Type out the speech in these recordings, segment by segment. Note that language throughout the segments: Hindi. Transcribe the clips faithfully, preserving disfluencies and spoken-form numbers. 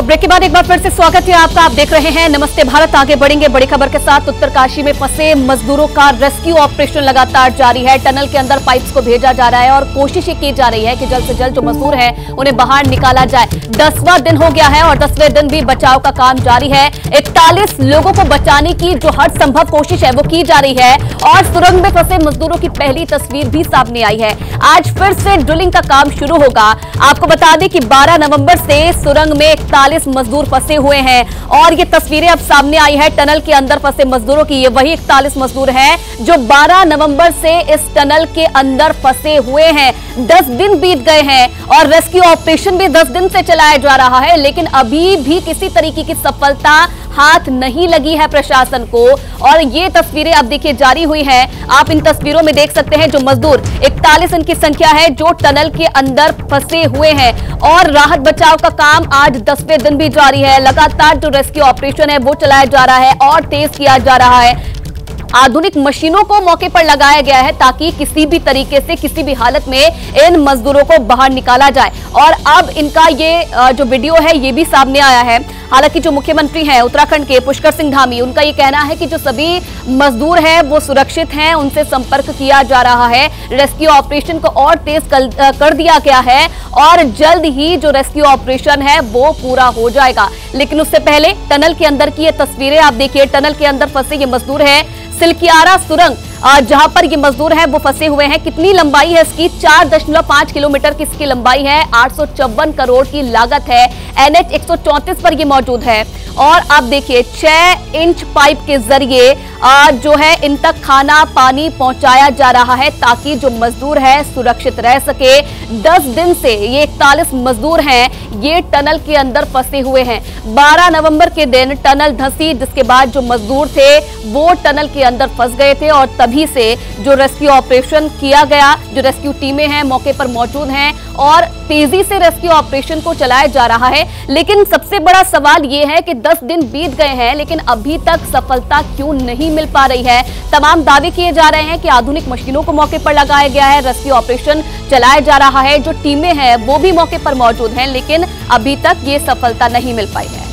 तो ब्रेक के बाद एक बार फिर से स्वागत है आपका। आप देख रहे हैं नमस्ते भारत। आगे बढ़ेंगे बड़ी खबर के साथ। उत्तरकाशी में फंसे मजदूरों का रेस्क्यू ऑपरेशन लगातार जारी है। टनल के अंदर पाइप्स को भेजा जा रहा है और कोशिश की जा रही है कि जल्द से जल्द जो मजदूर हैं उन्हें बाहर निकाला जाए। दसवां दिन हो गया है और दसवें दिन भी बचाव का काम जारी है। इकतालीस लोगों को बचाने की जो हर संभव कोशिश है वो की जा रही है और सुरंग में फंसे मजदूरों की पहली तस्वीर भी सामने आई है। आज फिर से ड्रिलिंग का काम शुरू होगा। आपको बता दें कि बारह नवंबर से सुरंग में इकतालीस मजदूर फंसे हुए हैं और ये तस्वीरें अब सामने आई है टनल के अंदर फंसे मजदूरों की। ये वही इकतालीस मजदूर हैं जो बारह नवंबर से इस टनल के अंदर फंसे हुए हैं। दस दिन बीत गए हैं और रेस्क्यू ऑपरेशन भी दस दिन से चलाया जा रहा है, लेकिन अभी भी किसी तरीके की सफलता हाथ नहीं लगी है प्रशासन को। और ये तस्वीरें अब देखिए जारी हुई है। आप इन तस्वीरों में देख सकते हैं जो मजदूर इकतालीस इनकी संख्या है जो टनल के अंदर फंसे हुए हैं और राहत बचाव का काम आज दसवें दिन भी जारी है। लगातार जो रेस्क्यू ऑपरेशन है वो चलाया जा रहा है और तेज किया जा रहा है। आधुनिक मशीनों को मौके पर लगाया गया है ताकि किसी भी तरीके से किसी भी हालत में इन मजदूरों को बाहर निकाला जाए। और अब इनका ये जो वीडियो है ये भी सामने आया है। हालांकि जो मुख्यमंत्री हैं उत्तराखंड के पुष्कर सिंह धामी, उनका ये कहना है कि जो सभी मजदूर हैं वो सुरक्षित हैं, उनसे संपर्क किया जा रहा है। रेस्क्यू ऑपरेशन को और तेज कर दिया गया है और जल्द ही जो रेस्क्यू ऑपरेशन है वो पूरा हो जाएगा। लेकिन उससे पहले टनल के अंदर की ये तस्वीरें आप देखिए। टनल के अंदर फंसे ये मजदूर हैं। सिल्कियारा सुरंग जहां पर ये मजदूर हैं वो फंसे हुए हैं। कितनी लंबाई है इसकी? चार दशमलव पाँच किलोमीटर की इसकी लंबाई है। आठ सौ चौवन करोड़ की लागत है। एनएच एक सौ चौंतीस पर ये मौजूद है और आप देखिए छह इंच पाइप के जरिए जो है इन तक खाना पानी पहुंचाया जा रहा है ताकि जो मजदूर है सुरक्षित रह सके। दस दिन से ये इकतालीस मजदूर हैं, ये टनल के अंदर फंसे हुए हैं। बारह नवंबर के दिन टनल धंसी, जिसके बाद जो मजदूर थे वो टनल के अंदर फंस गए थे और तभी से जो रेस्क्यू ऑपरेशन किया गया, जो रेस्क्यू टीमें हैं मौके पर मौजूद हैं और तेजी से रेस्क्यू ऑपरेशन को चलाया जा रहा है। लेकिन सबसे बड़ा सवाल यह है कि दस दिन बीत गए हैं लेकिन अभी तक सफलता क्यों नहीं मिल पा रही है। तमाम दावे किए जा रहे हैं कि आधुनिक मशीनों को मौके पर लगाया गया है, रेस्क्यू ऑपरेशन चलाया जा रहा है, जो टीमें हैं वो भी मौके पर मौजूद हैं, लेकिन अभी तक ये सफलता नहीं मिल पाई है।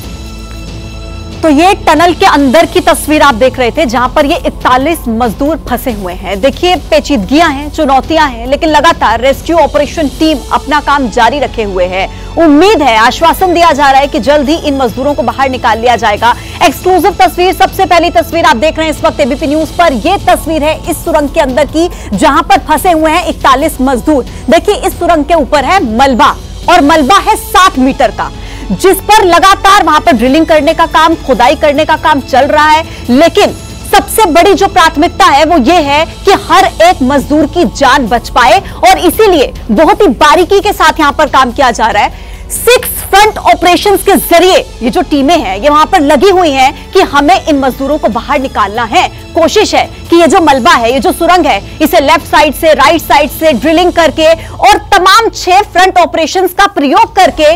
तो ये टनल के अंदर की तस्वीर आप देख रहे थे जहां पर ये इकतालीस मजदूर फंसे हुए हैं। देखिए पेचीदगियां हैं, चुनौतियां हैं, लेकिन लगातार रेस्क्यू ऑपरेशन टीम अपना काम जारी रखे हुए है। उम्मीद है, आश्वासन दिया जा रहा है कि जल्द ही इन मजदूरों को बाहर निकाल लिया जाएगा। एक्सक्लूसिव तस्वीर, सबसे पहली तस्वीर आप देख रहे हैं इस वक्त एबीपी न्यूज पर। यह तस्वीर है इस सुरंग के अंदर की जहां पर फंसे हुए हैं इकतालीस मजदूर। देखिए इस सुरंग के ऊपर है मलबा और मलबा है साठ मीटर का, जिस पर लगातार वहां पर ड्रिलिंग करने का काम, खुदाई करने का काम चल रहा है। लेकिन सबसे बड़ी जो प्राथमिकता है वो ये है कि हर एक मजदूर की जान बच पाए और इसीलिए बहुत ही बारीकी के साथ यहां पर काम किया जा रहा है। सिक्स फ्रंट ऑपरेशंस के जरिए ये जो टीमें हैं ये वहां पर लगी हुई हैं कि हमें इन मजदूरों को बाहर निकालना है। कोशिश है कि ये जो मलबा है, ये जो सुरंग है, इसे लेफ्ट साइड से, राइट साइड से ड्रिलिंग करके और तमाम छह फ्रंट ऑपरेशंस का प्रयोग करके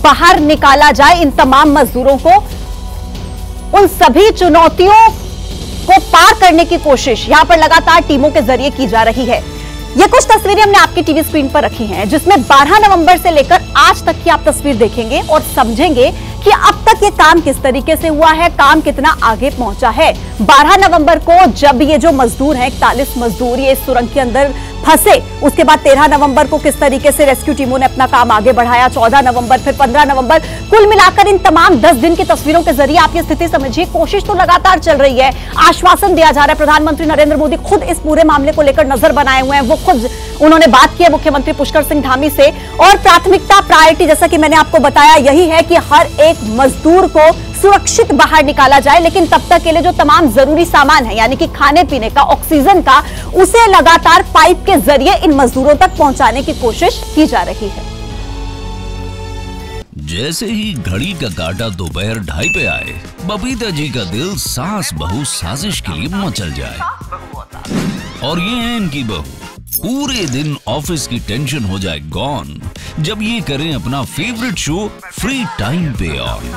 बाहर निकाला जाए इन तमाम मजदूरों को। उन सभी चुनौतियों को पार करने की कोशिश यहां पर लगातार टीमों के जरिए की जा रही है। ये कुछ तस्वीरें हमने आपकी टीवी स्क्रीन पर रखी हैं, जिसमें बारह नवंबर से लेकर आज तक की आप तस्वीर देखेंगे और समझेंगे कि अब तक ये काम किस तरीके से हुआ है, काम कितना आगे पहुंचा है। बारह नवंबर को जब ये जो मजदूर हैं, इकतालीस मजदूर ये सुरंग के अंदर फंसे, उसके बाद तेरह नवंबर को किस तरीके से रेस्क्यू टीमों ने अपना काम आगे बढ़ाया, चौदह नवंबर, फिर पंद्रह नवंबर, कुल मिलाकर इन तमाम दस दिन की तस्वीरों के जरिए आप ये स्थिति समझिए। कोशिश तो लगातार चल रही है, आश्वासन दिया जा रहा है। प्रधानमंत्री नरेंद्र मोदी खुद इस पूरे मामले को लेकर नजर बनाए हुए हैं। वो खुद उन्होंने बात की है मुख्यमंत्री पुष्कर सिंह धामी से और प्राथमिकता, प्रायोरिटी, जैसा कि मैंने आपको बताया, यही है कि हर एक मजदूर को सुरक्षित बाहर निकाला जाए। लेकिन तब तक के लिए जो तमाम जरूरी सामान है, यानी कि खाने पीने का, ऑक्सीजन का, उसे लगातार पाइप के जरिए इन मजदूरों तक पहुंचाने की कोशिश की जा रही है। जैसे ही घड़ी का काटा दोपहर ढाई पे आए, बबीता जी का दिल सास बहू साजिश के लिए मचल जाए। और ये है इनकी बहू। पूरे दिन ऑफिस की टेंशन हो जाए गॉन जब ये करें अपना फेवरेट शो फ्री टाइम पे ऑन।